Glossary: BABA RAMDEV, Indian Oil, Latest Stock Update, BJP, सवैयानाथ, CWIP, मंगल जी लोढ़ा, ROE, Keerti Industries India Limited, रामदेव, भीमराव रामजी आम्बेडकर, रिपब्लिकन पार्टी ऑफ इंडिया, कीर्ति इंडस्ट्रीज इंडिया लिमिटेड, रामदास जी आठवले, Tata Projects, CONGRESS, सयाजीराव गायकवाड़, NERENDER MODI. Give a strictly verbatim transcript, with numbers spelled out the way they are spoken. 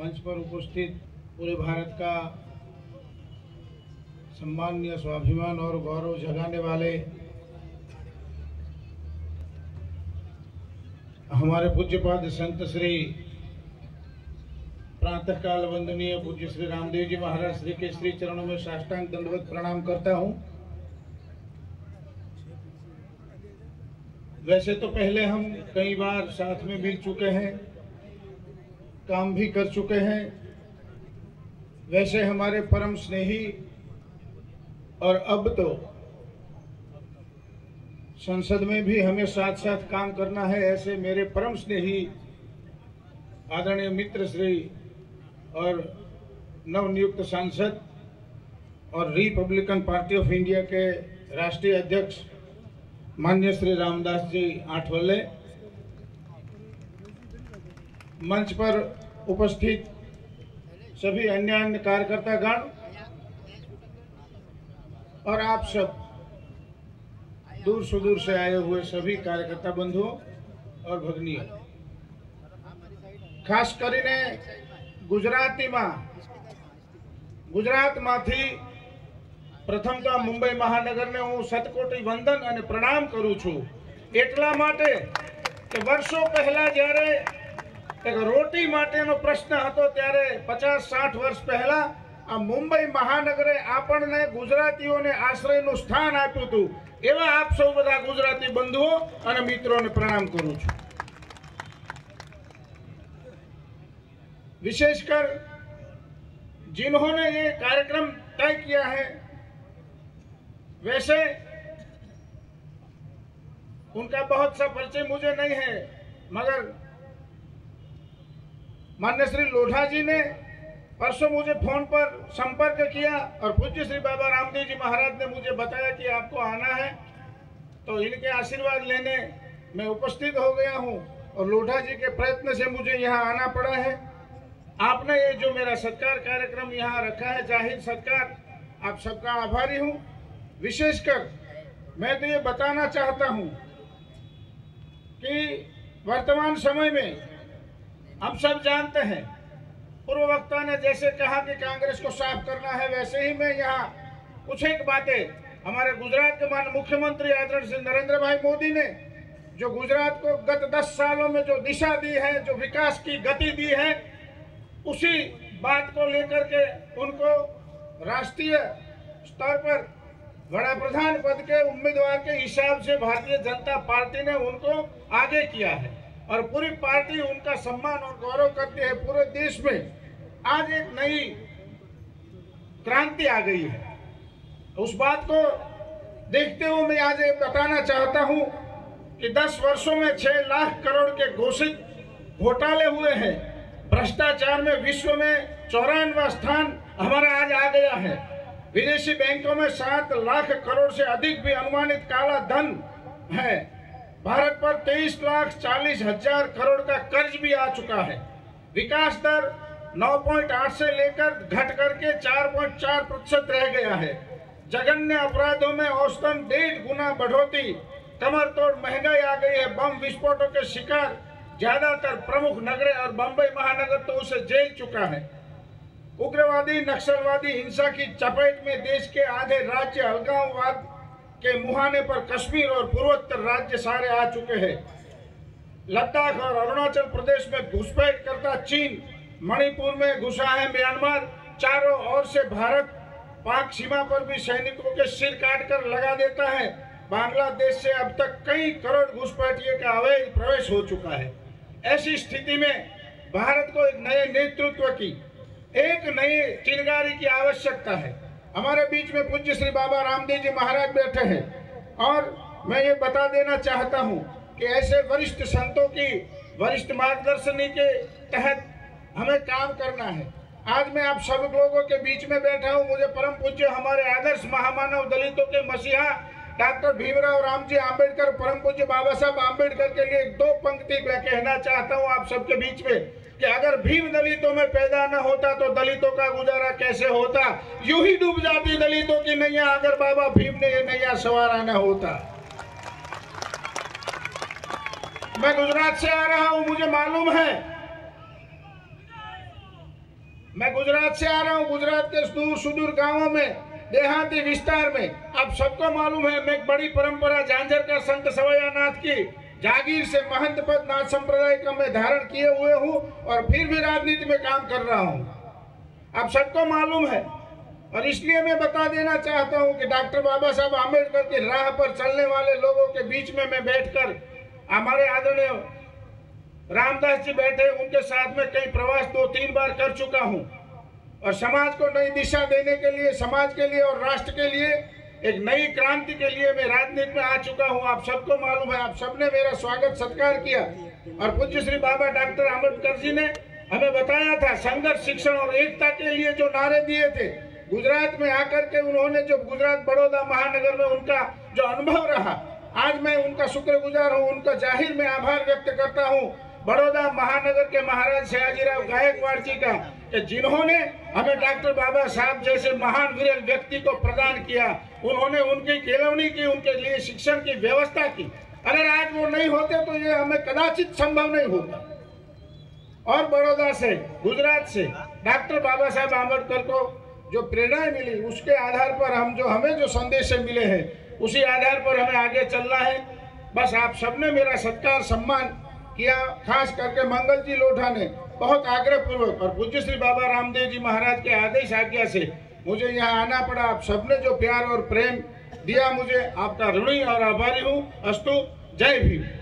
मंच पर उपस्थित पूरे भारत का सम्मान या स्वाभिमान और गौरव जगाने वाले हमारे पूज्यपाद संत श्री प्रातःकाल वंदनीय पूज्य श्री रामदेव जी महाराज श्री के श्री चरणों में साष्टांग दंडवत प्रणाम करता हूं। वैसे तो पहले हम कई बार साथ में मिल चुके हैं, काम भी कर चुके हैं। वैसे हमारे परम स्नेही और अब तो संसद में भी हमें साथ साथ काम करना है, ऐसे मेरे परम स्नेही आदरणीय मित्र श्री और नवनियुक्त सांसद और रिपब्लिकन पार्टी ऑफ इंडिया के राष्ट्रीय अध्यक्ष माननीय श्री रामदास जी आठवले, मंच पर उपस्थित सभी अन्य अन्य कार्यकर्तागण और आप सब दूर सुदूर से आए हुए सभी कार्यकर्ता बंधुओं और भगिनियों, खास करीने गुजराती मां गुजरात मांथी प्रथम तो मुंबई महानगर ने हूँ शतकोटी वंदन और प्रणाम करूँ छू। एटला माटे के वर्षों पहला जयरे एक रोटी माटेनो प्रश्न हतो त्यारे पचास साठ वर्ष पहला आ मुंबई महानगरे आपने गुजरातीओ ने आश्रयनु स्थान आप्युं हतुं। एवा आप सौ बधा गुजराती बंधुओ अने मित्रोने प्रणाम करूँ छू। विशेषकर जिन्होंने ये कार्यक्रम तय किया है, वैसे उनका बहुत सा परिचय मुझे नहीं है, मगर माननीय श्री लोढ़ा जी ने परसों मुझे फोन पर संपर्क किया और पूज्य श्री बाबा रामदेव जी महाराज ने मुझे बताया कि आपको आना है, तो इनके आशीर्वाद लेने मैं उपस्थित हो गया हूं और लोढ़ा जी के प्रयत्न से मुझे यहां आना पड़ा है। आपने ये जो मेरा सत्कार कार्यक्रम यहां रखा है, जाहिर सत्कार, आप सबका आभारी हूँ। विशेषकर मैं तो ये बताना चाहता हूं कि वर्तमान समय में हम सब जानते हैं, पूर्व वक्ता ने जैसे कहा कि कांग्रेस को साफ करना है, वैसे ही मैं यहाँ कुछ एक बातें हमारे गुजरात के माननीय मुख्यमंत्री आदरणीय नरेंद्र भाई मोदी ने जो गुजरात को गत दस सालों में जो दिशा दी है, जो विकास की गति दी है, उसी बात को लेकर के उनको राष्ट्रीय स्तर पर बड़ा प्रधान पद के उम्मीदवार के हिसाब से भारतीय जनता पार्टी ने उनको आगे किया है और पूरी पार्टी उनका सम्मान और गौरव करती है। पूरे देश में आज एक नई क्रांति आ गई है, उस बात को देखते हुए मैं आज ये बताना चाहता हूं कि दस वर्षों में छह लाख करोड़ के घोषित घोटाले हुए हैं। भ्रष्टाचार में विश्व में चौरानवा स्थान हमारा आज आ गया है। विदेशी बैंकों में सात लाख करोड़ से अधिक भी अनुमानित काला धन है। भारत पर तेईस लाख चालीस हजार करोड़ का कर्ज भी आ चुका है। विकास दर नौ पॉइंट आठ से लेकर घट करके चार पॉइंट चार प्रतिशत रह गया है। जघन्य अपराधों में औसतन डेढ़ गुना बढ़ोतरी, कमर तोड़ महंगाई आ गई है। बम विस्फोटों के शिकार ज्यादातर प्रमुख नगरे और बम्बई महानगर तो उसे झेल चुका है। उग्रवादी नक्सलवादी हिंसा की चपेट में देश के आधे राज्य अलगाववाद के मुहाने पर कश्मीर और पूर्वोत्तर राज्य सारे आ चुके हैं। लद्दाख और अरुणाचल प्रदेश में घुसपैठ करता चीन मणिपुर में घुसा है। म्यांमार चारों ओर से भारत पाक सीमा पर भी सैनिकों के सिर काट कर लगा देता है। बांग्लादेश से अब तक कई करोड़ घुसपैठियों का अवैध प्रवेश हो चुका है। ऐसी स्थिति में भारत को एक नए नेतृत्व की, एक नई चिंगारी की आवश्यकता है। हमारे बीच में पूज्य श्री बाबा रामदेव जी महाराज बैठे हैं और मैं ये बता देना चाहता हूँ कि ऐसे वरिष्ठ संतों की वरिष्ठ मार्गदर्शनी के तहत हमें काम करना है। आज मैं आप सब लोगों के बीच में बैठा हूँ। मुझे परम पूज्य हमारे आदर्श महामानव दलितों के मसीहा डॉक्टर भीमराव रामजी आम्बेडकर, परम पूज्य बाबा साहब आम्बेडकर के लिए दो पंक्ति मैं कहना चाहता हूँ आप सबके बीच में कि अगर भीम दलितों में पैदा न होता तो दलितों का गुजारा कैसे होता, यूं ही डूब जाती दलितों की नैया अगर बाबा भीम ने ये नैया सवारा न होता। मैं गुजरात से आ रहा हूं, मुझे मालूम है मैं गुजरात से आ रहा हूँ, गुजरात के दूर सुदूर गांवों में, देहाती विस्तार में। आप सबको मालूम है, मैं एक बड़ी परंपरा झांझर का संत सवैयानाथ की जागीर से महंत पद नाथ संप्रदाय का मैं धारण किए हुए हूँ और फिर भी राजनीति में काम कर रहा हूँ, आप सबको मालूम है। और इसलिए मैं बता देना चाहता हूँ कि डॉक्टर बाबा साहब आम्बेडकर की राह पर चलने वाले लोगों के बीच में मैं बैठकर, हमारे आदरणीय रामदास जी बैठे, उनके साथ में कई प्रवास दो तीन बार कर चुका हूं और समाज को नई दिशा देने के लिए, समाज के लिए और राष्ट्र के लिए एक नई क्रांति के लिए मैं राजनीति में आ चुका हूं। आप सबको मालूम है, आप सबने मेरा स्वागत सत्कार किया। और पूज्य श्री बाबा डॉक्टर आम्बेडकर जी ने हमें बताया था, संघर्ष, शिक्षण और एकता के लिए जो नारे दिए थे, गुजरात में आकर के उन्होंने जो गुजरात बड़ौदा महानगर में उनका जो अनुभव रहा, आज मैं उनका शुक्रगुजार हूँ, उनका जाहिर में आभार व्यक्त करता हूँ। बड़ौदा महानगर के महाराज सयाजीराव गायकवाड़ जी का, कि जिन्होंने हमें डॉक्टर बाबा साहब जैसे महान वीर व्यक्ति को प्रदान किया, उन्होंने उनकी खिलौनी की, उनके लिए शिक्षण की व्यवस्था की। अगर आज वो नहीं होते तो ये हमें कदाचित संभव नहीं होता। और बड़ौदा से, गुजरात से डॉक्टर बाबा साहब आम्बेडकर को जो प्रेरणाएं मिली, उसके आधार पर हम जो हमें जो संदेश मिले हैं, उसी आधार पर हमें आगे चलना है। बस आप सबने मेरा सत्कार सम्मान किया, खास करके मंगल जी लोढ़ा ने बहुत आग्रह पूर्वक, और पूज्य श्री बाबा रामदेव जी महाराज के आदेश आज्ञा से मुझे यहाँ आना पड़ा। आप सबने जो प्यार और प्रेम दिया मुझे, आपका ऋणी और आभारी हूँ। अस्तु, जय भीम।